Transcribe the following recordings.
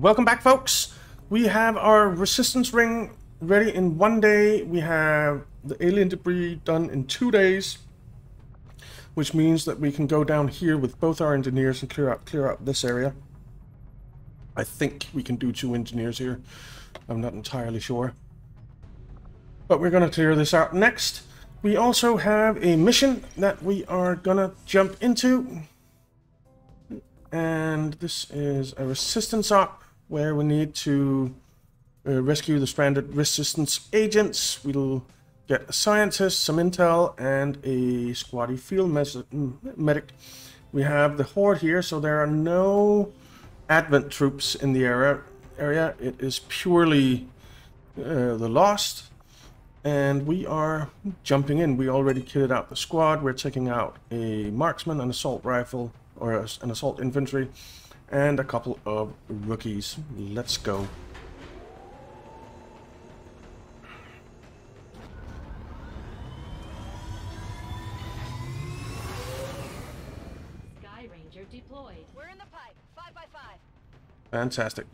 Welcome back, folks. We have our resistance ring ready in 1 day. We have the alien debris done in 2 days, which means that we can go down here with both our engineers and clear up this area. I think we can do 2 engineers here. I'm not entirely sure, but we're going to clear this out next. We also have a mission that we are going to jump into, and this is a resistance op where we need to rescue the stranded resistance agents. We'll get a scientist, some intel, and a squaddy field medic. We have the horde here, so there are no Advent troops in the area. It is purely the lost, and we are jumping in. We already kitted out the squad. We're taking out a marksman, an assault rifle, or an assault infantry, and a couple of rookies. Let's go. Sky Ranger deployed. We're in the pipe. 5x5. Fantastic.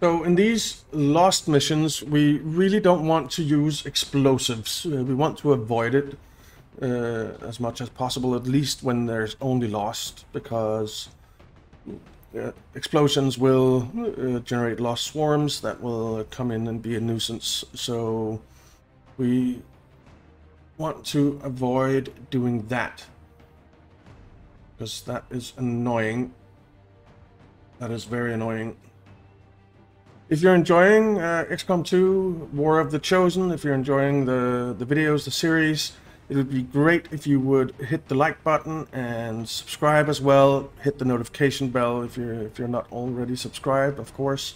So in these lost missions, we really don't want to use explosives. We want to avoid it as much as possible, at least when there's only lost, because explosions will generate lost swarms that will come in and be a nuisance. So we want to avoid doing that, because that is annoying. That is very annoying. If you're enjoying XCOM 2, War of the Chosen, if you're enjoying the videos, the series, it would be great if you would hit the like button and subscribe as well. Hit the notification bell if you're not already subscribed, of course.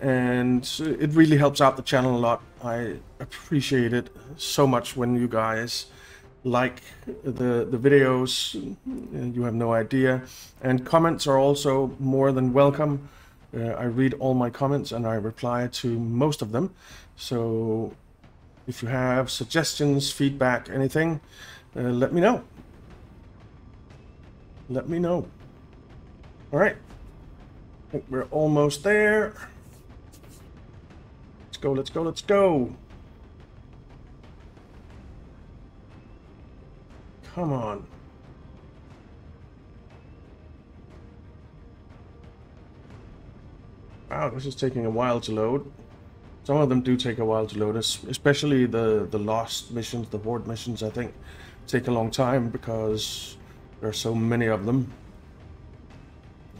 And it really helps out the channel a lot. I appreciate it so much when you guys like the videos. You have no idea. And comments are also more than welcome. I read all my comments and I reply to most of them. So if you have suggestions, feedback, anything, let me know. Let me know. All right. I think we're almost there. Let's go, let's go, let's go. Come on. Wow, this is taking a while to load. Some of them do take a while to load, especially the lost missions, the horde missions, I think, take a long time because there are so many of them.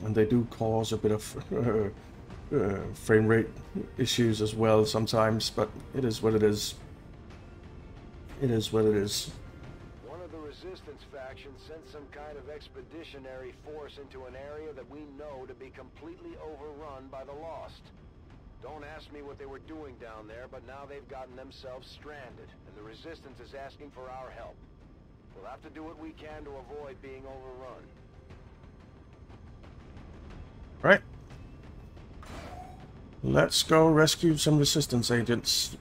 And they do cause a bit of frame rate issues as well sometimes, but it is what it is. It is what it is. One of the resistance factions sent some kind of expeditionary force into an area that we know to be completely overrun by the lost. Don't ask me what they were doing down there, but now they've gotten themselves stranded, and the resistance is asking for our help. We'll have to do what we can to avoid being overrun. Right. Let's go rescue some resistance agents.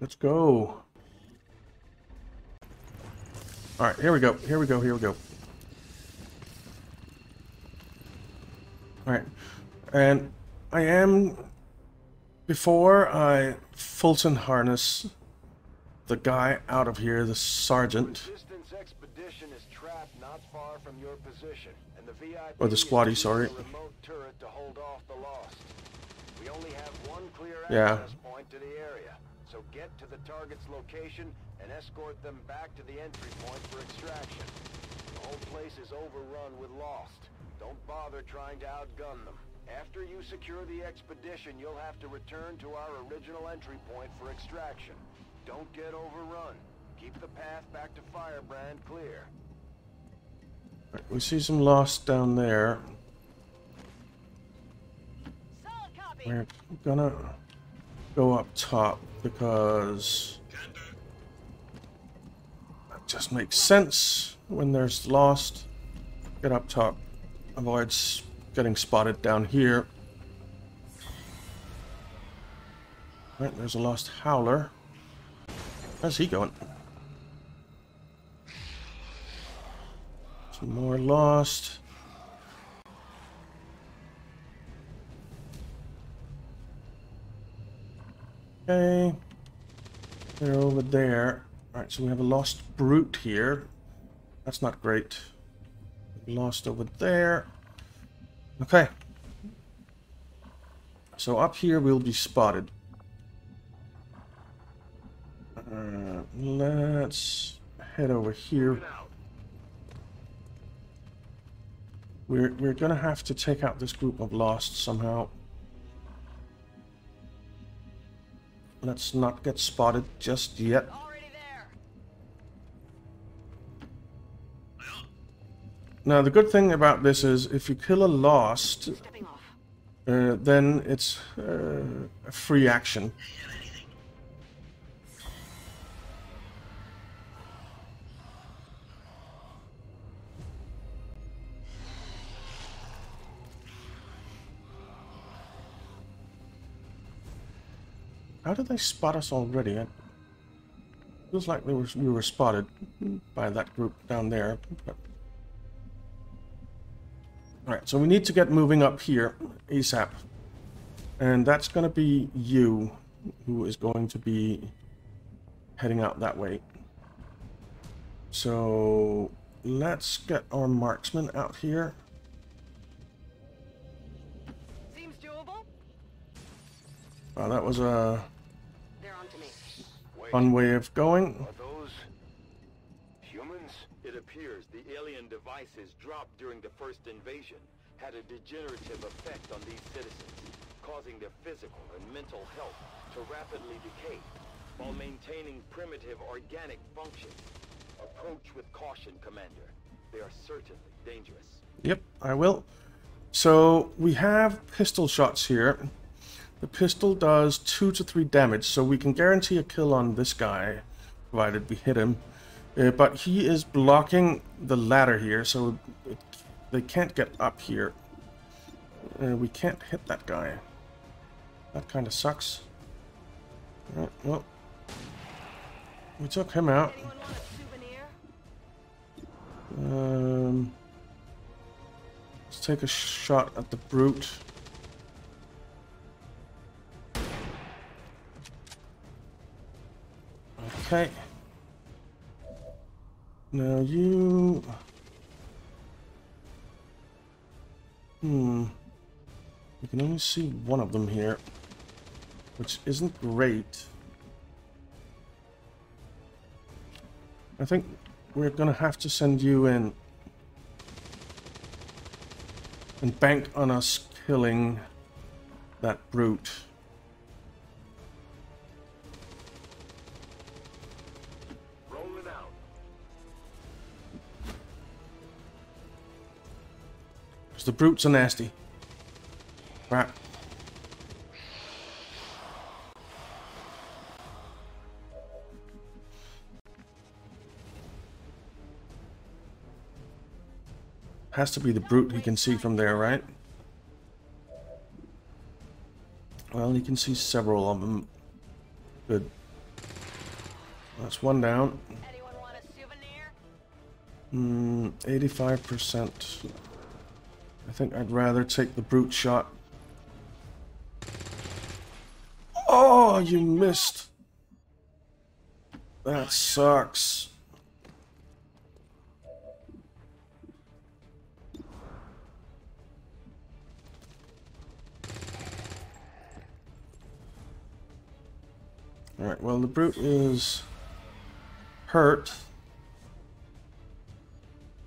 Let's go. All right, here we go. Here we go. Here we go. All right. And I am, before I Fulton harness the guy out of here, the sergeant. Resistance expedition is trapped not far from your position, and the VIP or the squaddy, sorry. Remote turret to hold off the lost. We only have one clear access point to the area. So get to the target's location and escort them back to the entry point for extraction. The whole place is overrun with lost. Don't bother trying to outgun them. After you secure the expedition, you'll have to return to our original entry point for extraction. Don't get overrun. Keep the path back to Firebrand clear. Right, we see some lost down there. Solid copy. We're gonna go up top, because that just makes sense. When there's lost, get up top, avoids getting spotted down here. Right, there's a lost howler. How's he going? Some more lost. Okay. They're over there. Alright, so we have a lost brute here. That's not great. Lost over there. Okay. So up here we'll be spotted. Let's head over here. We're gonna have to take out this group of lost somehow. Let's not get spotted just yet. Now the good thing about this is if you kill a lost, then it's a free action. How did they spot us already? It feels like we were spotted by that group down there. But... Alright, so we need to get moving up here ASAP. And that's going to be you who is going to be heading out that way. So let's get our marksman out here. Seems doable. Wow, that was a fun way of going. Are those humans? It appears the alien devices dropped during the first invasion had a degenerative effect on these citizens, causing their physical and mental health to rapidly decay while maintaining primitive organic functions. Approach with caution, Commander. They are certainly dangerous. Yep, I will. So we have pistol shots here. The pistol does 2 to 3 damage, so we can guarantee a kill on this guy, provided we hit him. But he is blocking the ladder here, so they can't get up here. We can't hit that guy. That kind of sucks. All right, well, we took him out. Let's take a shot at the brute. Okay. Now you... You can only see one of them here, which isn't great. I think we're gonna have to send you in and bank on us killing that brute. The brutes are nasty. Right. Has to be the brute he can see from there, right? Well, he can see several of them. Good. That's one down. 85%. I think I'd rather take the brute shot. Oh, you missed. That sucks. All right, well, the brute is hurt,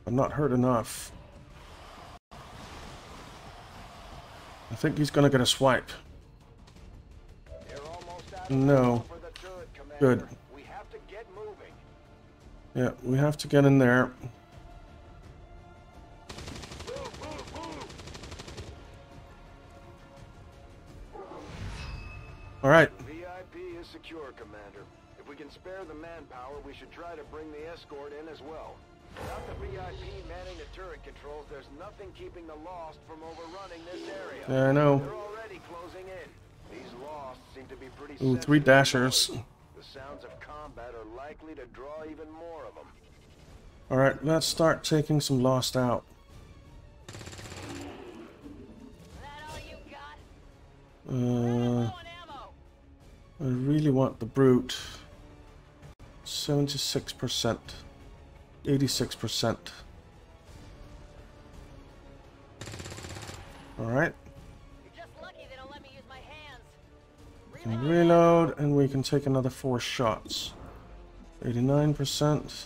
but not hurt enough. I think he's gonna get a swipe. No. Good. Yeah, we have to get in there. All right. VIP is secure, Commander. If we can spare the manpower, we should try to bring the escort in as well. Without the VIP manning the turret controls, there's nothing keeping the Lost from overrunning this area. Yeah, I know. They're already closing in. These Lost seem to be pretty sensitive. Ooh, 3 dashers. The sounds of combat are likely to draw even more of them. Alright, let's start taking some Lost out. I really want the brute. 76%. 86%. Alright. We can reload and we can take another 4 shots. 89%.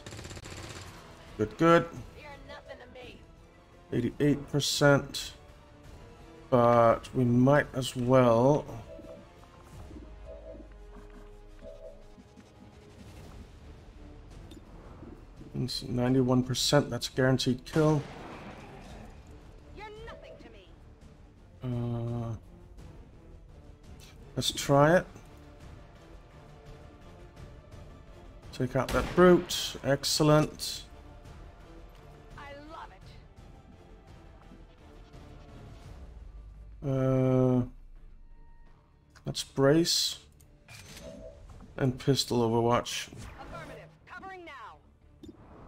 Good, good. 88%. But we might as well. It's 91%, that's a guaranteed kill. You're nothing to me. Let's try it. Take out that brute. Excellent. I love it. Let's brace and pistol overwatch.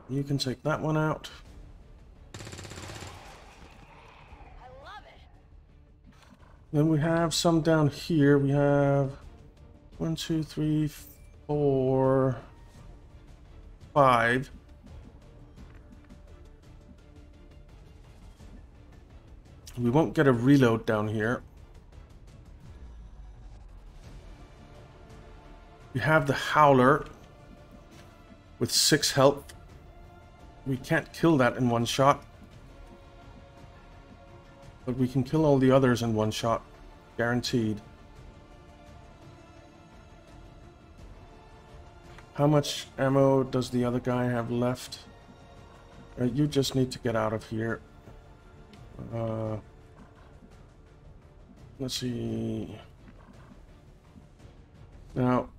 You can take that one out. I love it. Then we have some down here. We have 1, 2, 3, 4, 5. We won't get a reload down here. We have the Howler with 6 health. We can't kill that in one shot, but we can kill all the others in one shot, guaranteed. How much ammo does the other guy have left? You just need to get out of here. Let's see. Now.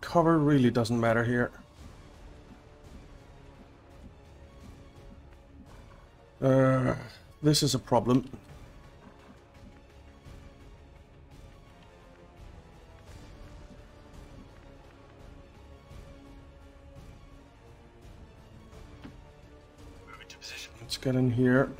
Cover really doesn't matter here. This is a problem. Move into position. Let's get in here.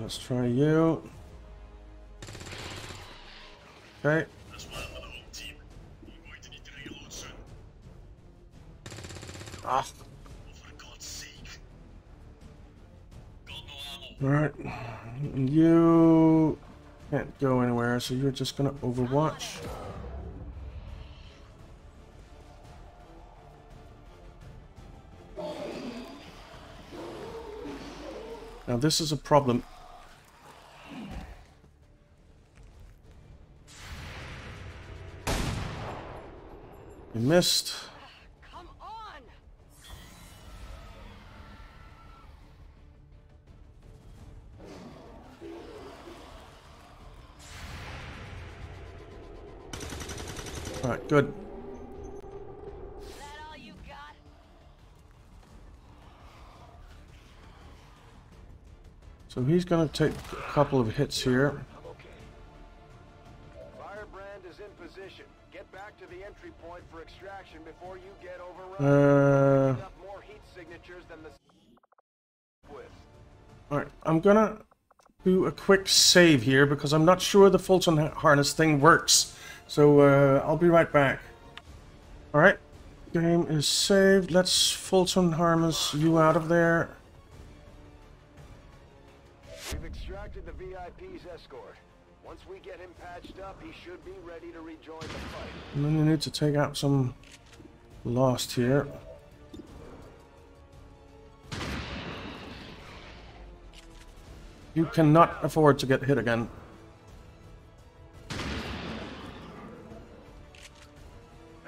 Let's try you. Okay. That's why I'm on the home team. You're going to need to reload soon. Ah. For God's sake. Got no ammo. Alright. You can't go anywhere, so you're just going to overwatch. Now, this is a problem. We missed. Come on. All right, good. Is that all you got? So he's going to take a couple of hits here. Before you get overrun, more heat signatures than the... Alright, I'm gonna do a quick save here because I'm not sure the Fulton harness thing works. So I'll be right back. Alright, game is saved. Let's Fulton harness you out of there. We've extracted the VIP's escort. Once we get him patched up, he should be ready to rejoin the fight. And then you need to take out some Lost here. You cannot afford to get hit again.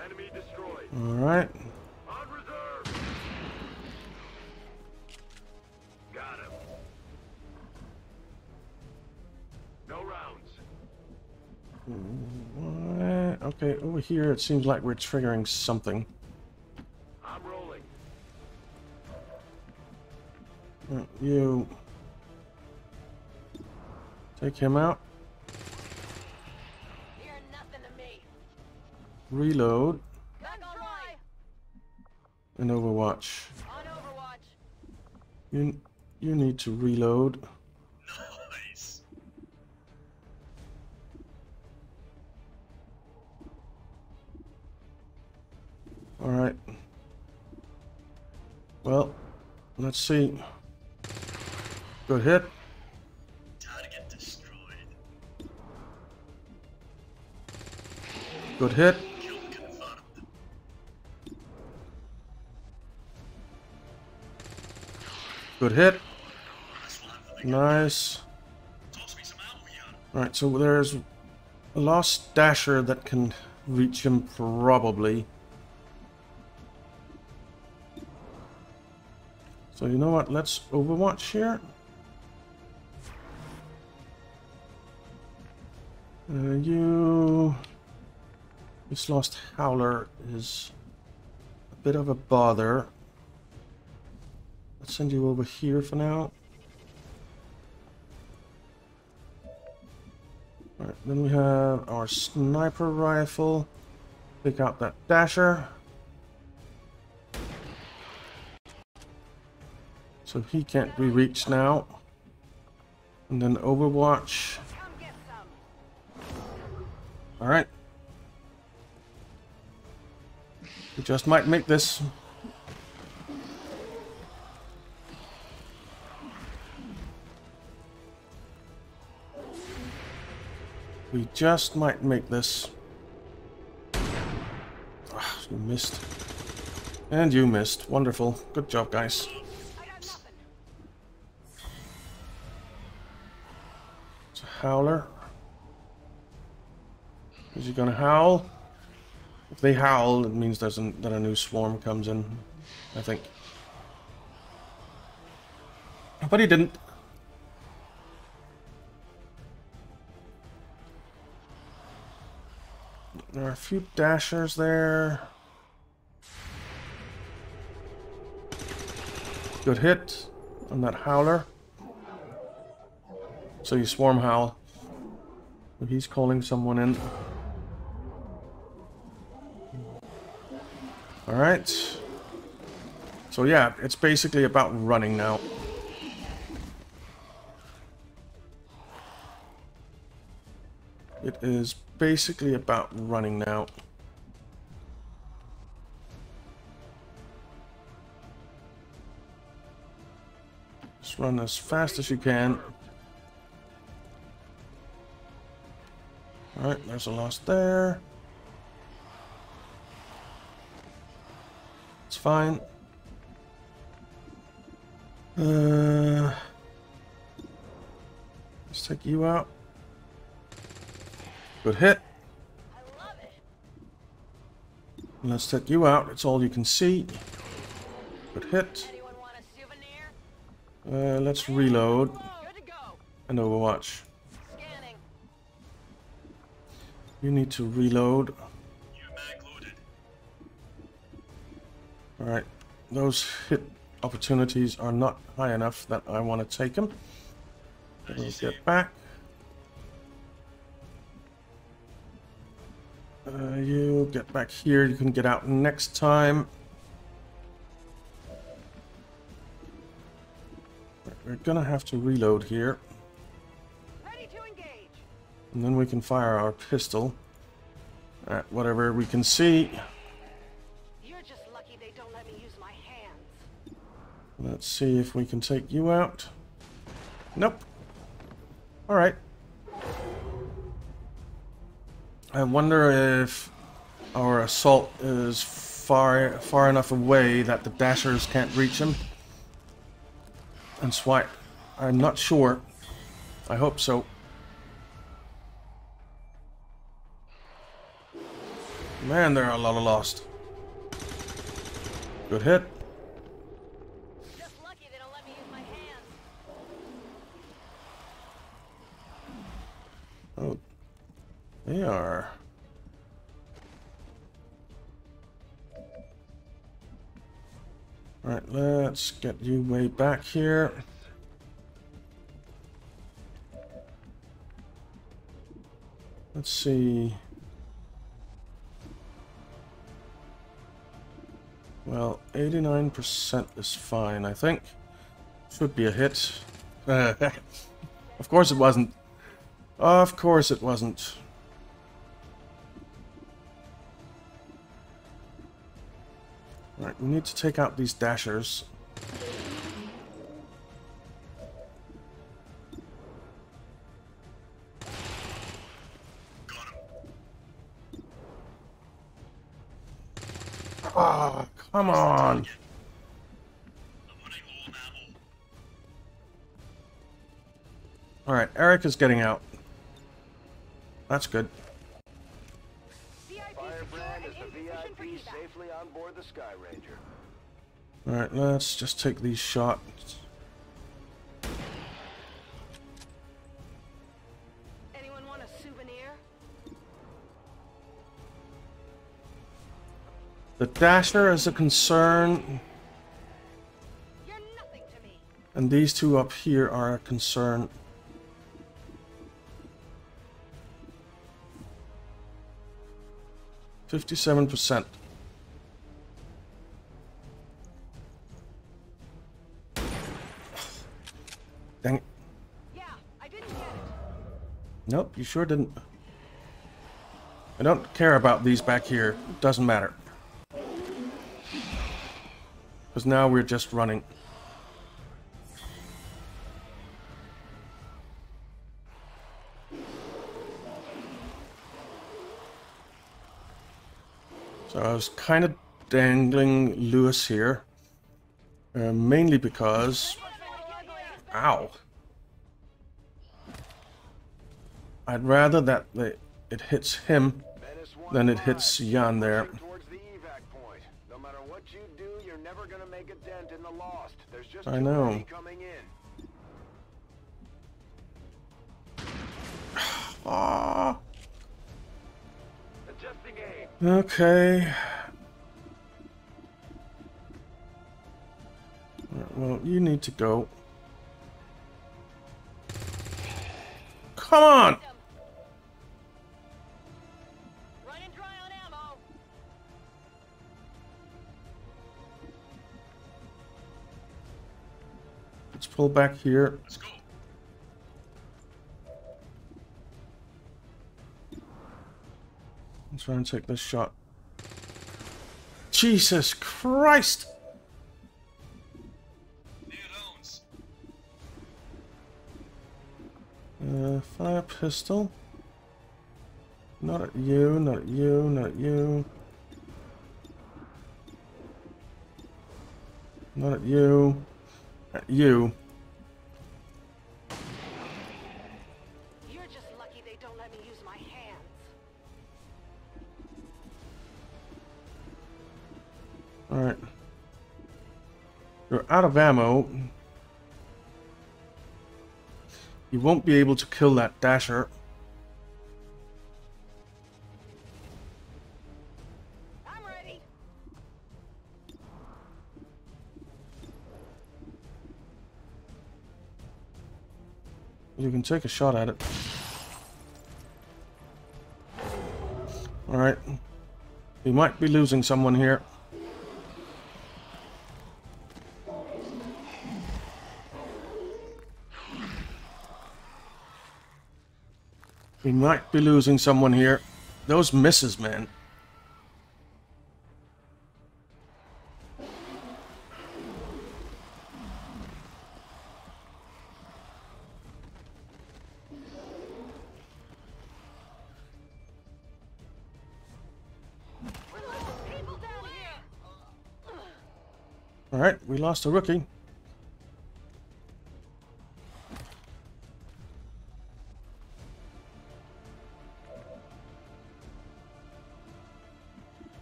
Enemy destroyed. All right. On reserve. Okay, over here it seems like we're triggering something. I'm rolling. You take him out. You're nothing to me. Reload. And Overwatch. On Overwatch. You need to reload. Nice. All right. Well, let's see. Good hit. Time to get destroyed. Good hit. Good hit. Nice. Alright, so there's a lost dasher that can reach him probably. So you know what, let's Overwatch here. This lost howler is a bit of a bother. Send you over here for now. All right, then we have our sniper rifle. Pick out that dasher. So he can't be reached now. And then Overwatch. All right. We just might make this. We just might make this. Oh, you missed. And you missed. Wonderful. Good job, guys. It's a howler. Is he gonna howl? If they howl, it means that a new swarm comes in, I think. But he didn't. There are a few dashers there. Good hit on that howler. So you swarm howl. He's calling someone in. Alright. So yeah, it's basically about running now. It is basically about running now. Just run as fast as you can. All right, there's a loss there. It's fine. Let's take you out. Good hit. I love it. Let's take you out. It's all you can see. Good hit. Let's reload. Good to go. And Overwatch. Scanning. You need to reload. All right. Those hit opportunities are not high enough that I want to take them. Let's get back. You get back here, you can get out next time. We're gonna have to reload here. Ready to engage. And then we can fire our pistol at whatever we can see. You're just lucky they don't let me use my hands. Let's see if we can take you out. Nope. Alright. I wonder if our assault is far enough away that the dashers can't reach him and swipe. I'm not sure. I hope so. Man, there are a lot of lost. Good hit. Just lucky they don't let me use my hands. Oh. They are. Alright, let's get you way back here. Let's see. Well, 89% is fine, I think. Should be a hit. Of course it wasn't. Of course it wasn't. Right, we need to take out these dashers. Ah, oh, come on. Alright, Eric is getting out. That's good. Firebrand is the VIP safely on board the Sky Ranger. Alright, let's just take these shots. Anyone want a souvenir? The Dasher is a concern. You're nothing to me. And these two up here are a concern. %. Dang it. Yeah, I didn't get it. Nope, you sure didn't. I don't care about these back here. It doesn't matter. Because now we're just running. So I was kind of dangling Lewis here, mainly because, ow, I'd rather that it hits him than it hits Jan there. I know. Ah. Okay. Right, well, you need to go. Come on! Running dry on ammo. Let's pull back here. Let's go. Try and take this shot. Jesus Christ! Fire pistol. Not at you, not at you, not at you. Not at you. At you. Alright. You're out of ammo. You won't be able to kill that dasher. I'm ready. You can take a shot at it. Alright. We might be losing someone here. We might be losing someone here. Those misses, man. All right, we lost a rookie.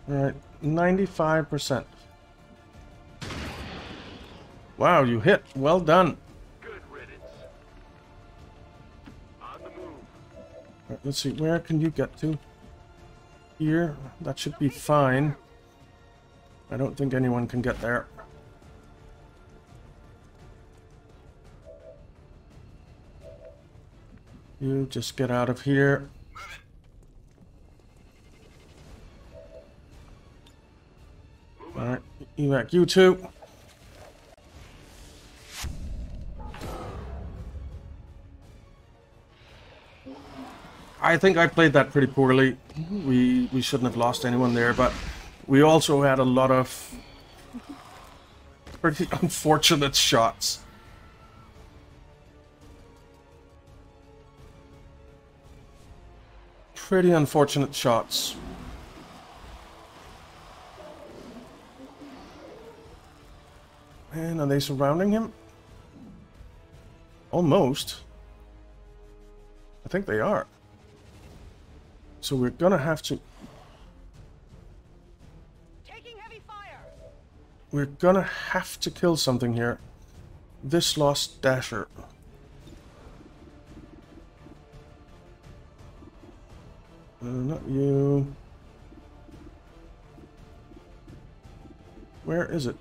Alright, 95%. Wow, you hit. Well done. Good riddance. On the move. Let's see, where can you get to? Here, that should be fine. I don't think anyone can get there. You just get out of here. Alright, evac you two. I think I played that pretty poorly. We shouldn't have lost anyone there, but we also had a lot of pretty unfortunate shots. Pretty unfortunate shots. And are they surrounding him? Almost. I think they are. So we're gonna have to... Taking heavy fire. We're gonna have to kill something here. This lost dasher. Not you. Where is it?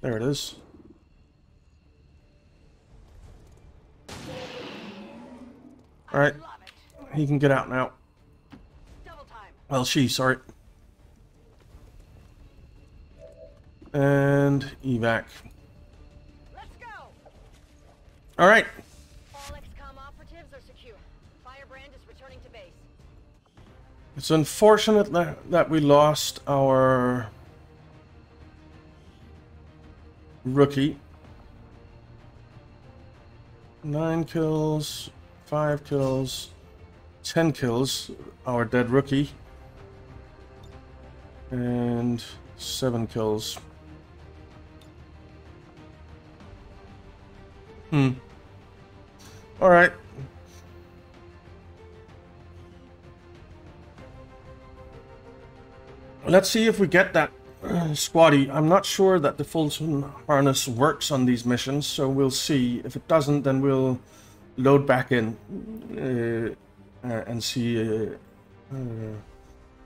There it is. Alright, he can get out now. Well, she, sorry. And evac. Alright. All XCOM operatives are secure. Firebrand is returning to base. It's unfortunate that we lost our rookie. 9 kills. 5 kills, 10 kills, our dead rookie, and 7 kills. All right. Let's see if we get that squaddy. I'm not sure that the Fulton harness works on these missions, so we'll see. If it doesn't, then we'll load back in and see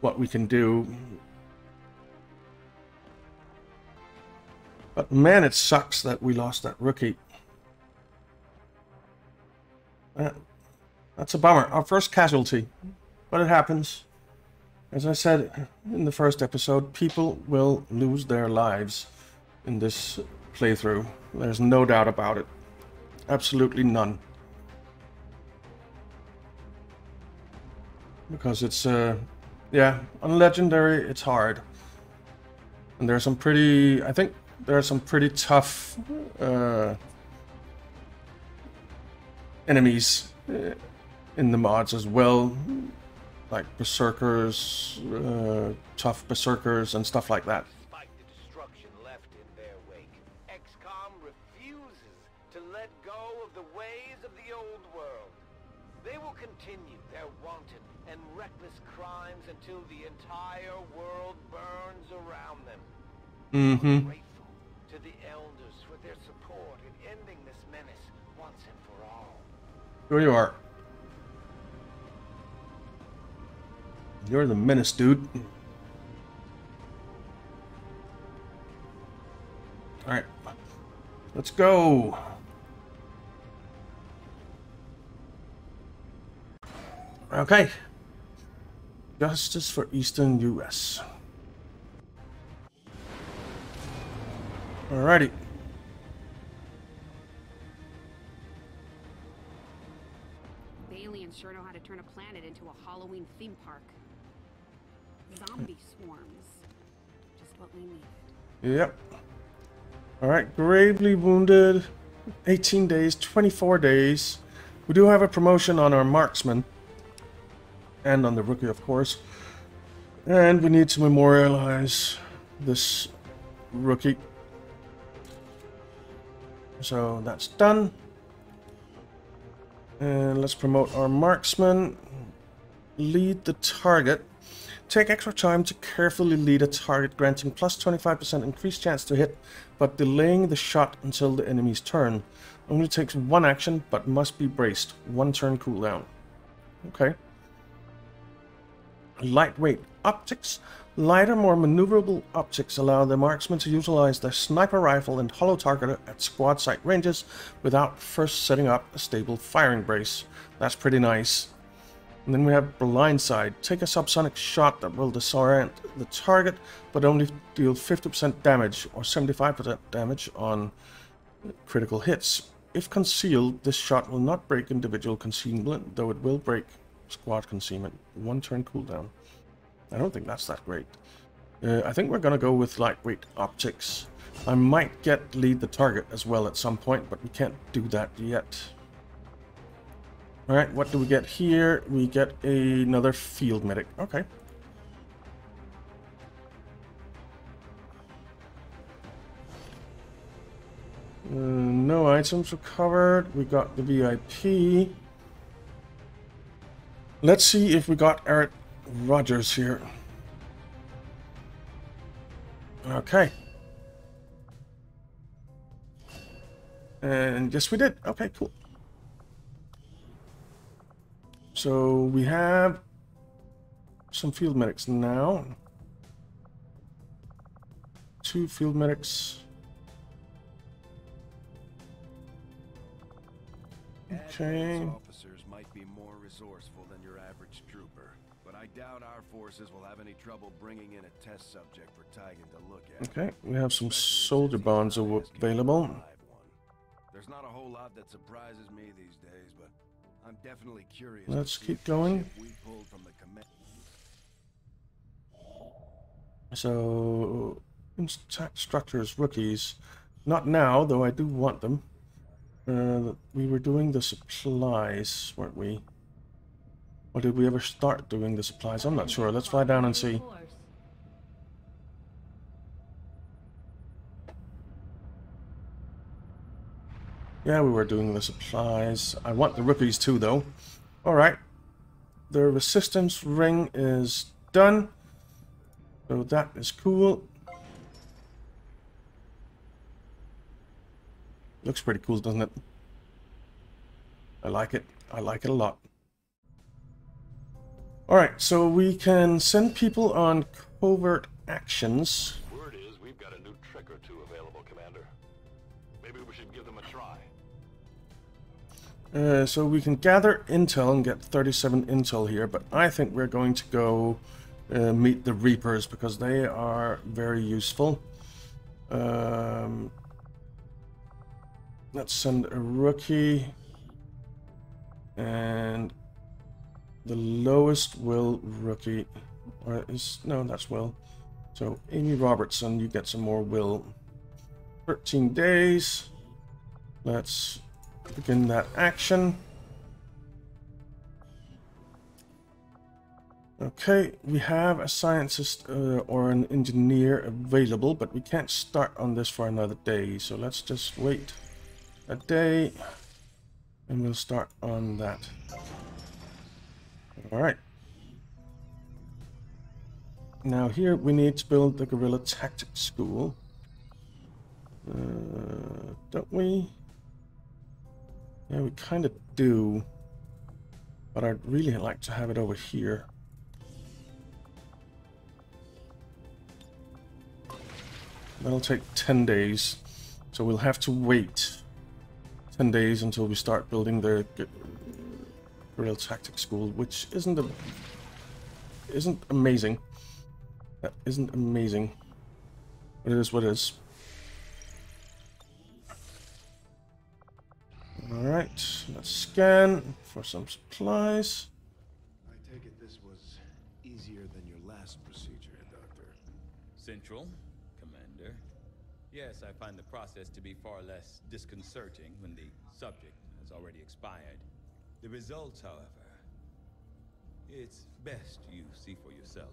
what we can do. But man, it sucks that we lost that rookie. That's a bummer. Our first casualty. But it happens. As I said in the first episode, people will lose their lives in this playthrough. There's no doubt about it. Absolutely none. Because it's, yeah, on Legendary it's hard. And there are some pretty, I think there are some pretty tough enemies in the mods as well. Like Berserkers, tough Berserkers and stuff like that. Despite the destruction left in their wake, XCOM refuses to let go of the ways of the old world. They will continue their wanton and reckless crimes until the entire world burns around them. I'm grateful to the elders for their support in ending this menace once and for all. Here you are. You're the menace, dude. Alright. Let's go. Okay. Justice for Eastern U.S. Alrighty. The aliens sure know how to turn a planet into a Halloween theme park. Zombie swarms. Just what we need. Yep. Alright, gravely wounded. 18 days, 24 days. We do have a promotion on our marksman. And on the rookie, of course. And we need to memorialize this rookie. So that's done. And let's promote our marksman. Lead the target. Take extra time to carefully lead a target, granting plus 25% increased chance to hit, but delaying the shot until the enemy's turn. Only takes one action, but must be braced. One turn cooldown. Okay. Lightweight optics. Lighter, more maneuverable optics allow the marksman to utilize their sniper rifle and hollow targeter at squad sight ranges without first setting up a stable firing brace. That's pretty nice. And then we have blindside. Take a subsonic shot that will disorient the target, but only deal 50% damage or 75% damage on critical hits. If concealed, this shot will not break individual concealment, though it will break squad concealment. One turn cooldown. I don't think that's that great. I think we're going to go with lightweight optics. I might get lead the target as well at some point, but we can't do that yet. Alright, what do we get here? We get another field medic. Okay. No items recovered. We got the VIP. Let's see if we got Eric Rogers here. Okay. And yes, we did. Okay, cool. So we have some field medics now. 2 field medics. Okay. Officers might be more resourceful than your average trooper, but I doubt our forces will have any trouble bringing in a test subject for Tigan to look at. Okay, we have some soldier bonds available. There's not a whole lot that surprises me these days, but I'm definitely curious. Let's keep going. So, attack structures, rookies. Not now, though I do want them. We were doing the supplies, weren't we? Or did we ever start doing the supplies? I'm not sure. Let's fly down and see. Yeah, we were doing the supplies. I want the rookies too, though. Alright. The resistance ring is done. So that is cool. Looks pretty cool, doesn't it? I like it. I like it a lot. Alright, so we can send people on covert actions. Word is we've got a new trick or two available, Commander. Maybe we should give them a try. So we can gather intel and get 37 intel here, but I think we're going to go meet the Reapers because they are very useful. Let's send a rookie, and the lowest will rookie, or is, no, that's will. So Amy Robertson, you get some more will. 13 days. Let's begin that action. Okay, we have a scientist or an engineer available, but we can't start on this for another day, so let's just wait a day and we'll start on that. All right. Now here we need to build the guerrilla tactics school. Don't we? Yeah, we kind of do, but I'd really like to have it over here. That'll take 10 days, so we'll have to wait 10 days until we start building the guerrilla tactics school, which isn't amazing. That isn't amazing, but it is what it is. All right, let's scan for some supplies. I take it this was easier than your last procedure, Doctor. Central. Yes, I find the process to be far less disconcerting when the subject has already expired. The results, however, it's best you see for yourself.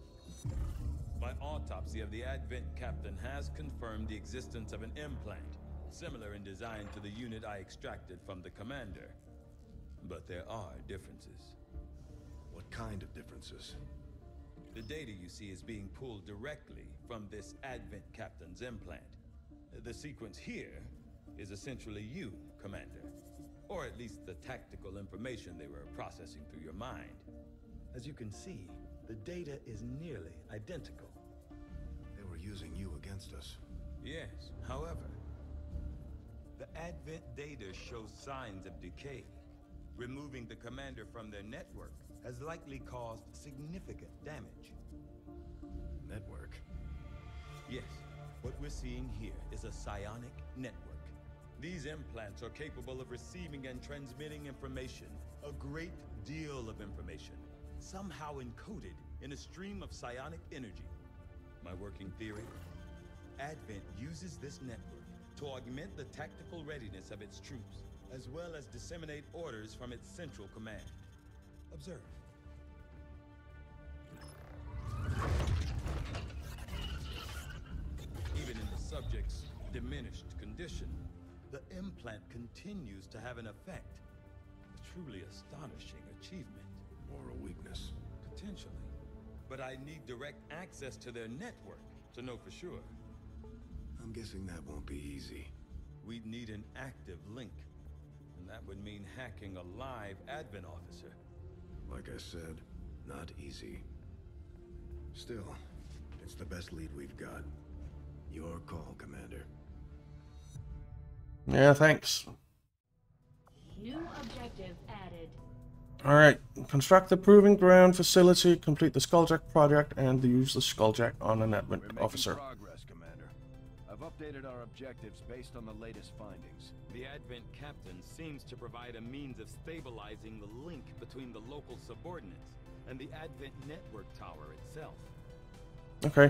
My autopsy of the Advent captain has confirmed the existence of an implant, similar in design to the unit I extracted from the commander. But there are differences. What kind of differences? The data you see is being pulled directly from this Advent captain's implant. The sequence here is essentially you Commander. Or at least the tactical information they were processing through your mind. As you can see, the data is nearly identical. They were using you against us. Yes, however, the Advent data shows signs of decay. Removing the commander from their network has likely caused significant damage. Network? Yes. What we're seeing here is a psionic network. These implants are capable of receiving and transmitting information, a great deal of information, somehow encoded in a stream of psionic energy. My working theory? Advent uses this network to augment the tactical readiness of its troops, as well as disseminate orders from its central command. Observe. Even in the subject's diminished condition, the implant continues to have an effect. A truly astonishing achievement. Or a weakness. Potentially. But I need direct access to their network to know for sure. I'm guessing that won't be easy. We'd need an active link. And that would mean hacking a live Advent officer. Like I said, not easy. Still, it's the best lead we've got. Your call, Commander. Yeah, thanks. New objective added. Alright, construct the Proving Ground facility, complete the Skulljack project, and use the Skulljack on an Advent officer. Progress, Commander. I've updated our objectives based on the latest findings. The Advent captain seems to provide a means of stabilizing the link between the local subordinates and the Advent network tower itself. Okay,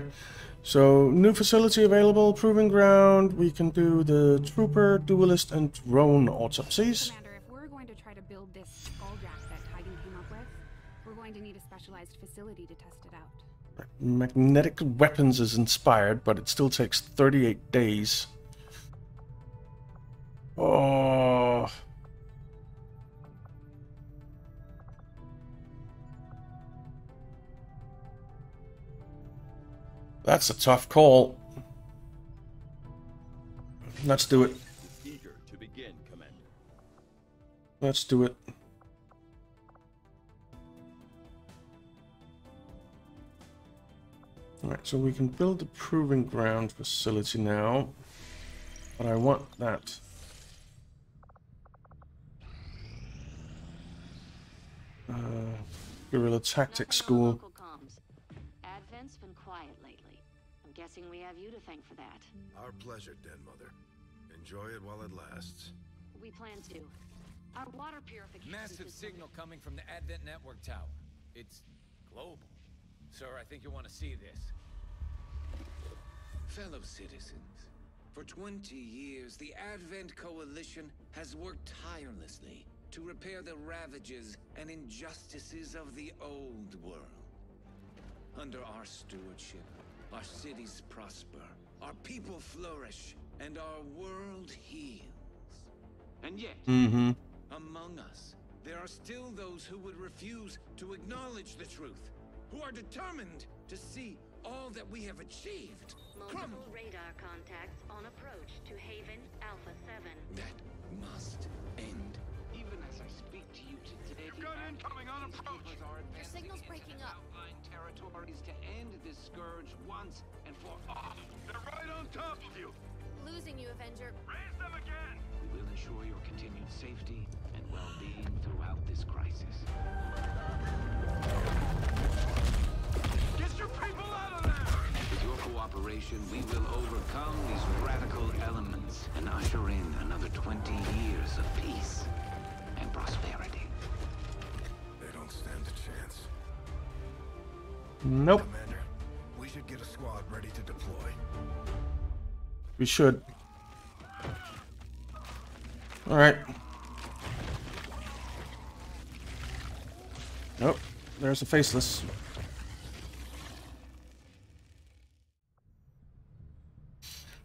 so new facility available, Proving Ground. We can do the Trooper, Duelist, and Drone autopsies. Commander, if we're going to try to build this Skulljack that Titan came up with, we're going to need a specialized facility to test it out. Magnetic weapons is inspired, but it still takes 38 days. Oh... that's a tough call. Let's do it. Eager to begin, Commander. Let's do it. Alright, so we can build the Proving Ground facility now. But I want that. Guerrilla Tactics School. Advent's been quiet lately. Guessing we have you to thank for that. Our pleasure, Den Mother. Enjoy it while it lasts. We plan to. Our water purification. Massive signal coming from the Advent Network Tower. It's global. Sir, I think you want to see this. Fellow citizens, for 20 years, the Advent Coalition has worked tirelessly to repair the ravages and injustices of the old world. Under our stewardship, our cities prosper, our people flourish, and our world heals. And yet, among us, there are still those who would refuse to acknowledge the truth, who are determined to see all that we have achieved. Multiple radar contacts on approach to Haven Alpha 7. That must end. Even as I speak to you today, you've got incoming on approach. Your signal's breaking up. Outline territories to end this scourge once and for all. They're right on top of you. Losing you, Avenger. Raise them again. We will ensure your continued safety and well-being throughout this crisis. Get your people out of there. With your cooperation, we will overcome these radical elements and usher in another 20 years of peace. Prosperity. They don't stand a chance. Nope. Commander, we should get a squad ready to deploy. We should. All right. Nope. There's a faceless.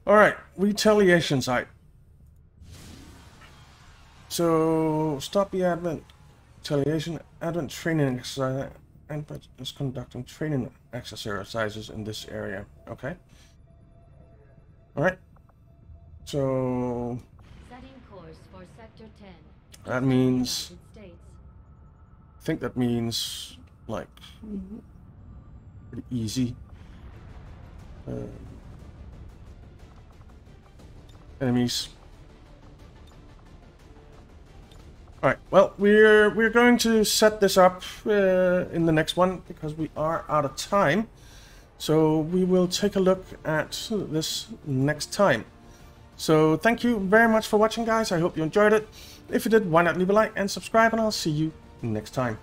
All right. Retaliation site. So, stop the Advent retaliation. Advent training exercise. Advent is conducting training exercises in this area. Okay. Alright. So, setting course for for Sector 10. That means... I think that means, like, pretty easy. Enemies. Alright, well, we're going to set this up in the next one, because we are out of time. So we will take a look at this next time. So thank you very much for watching, guys. I hope you enjoyed it. If you did, why not leave a like and subscribe, and I'll see you next time.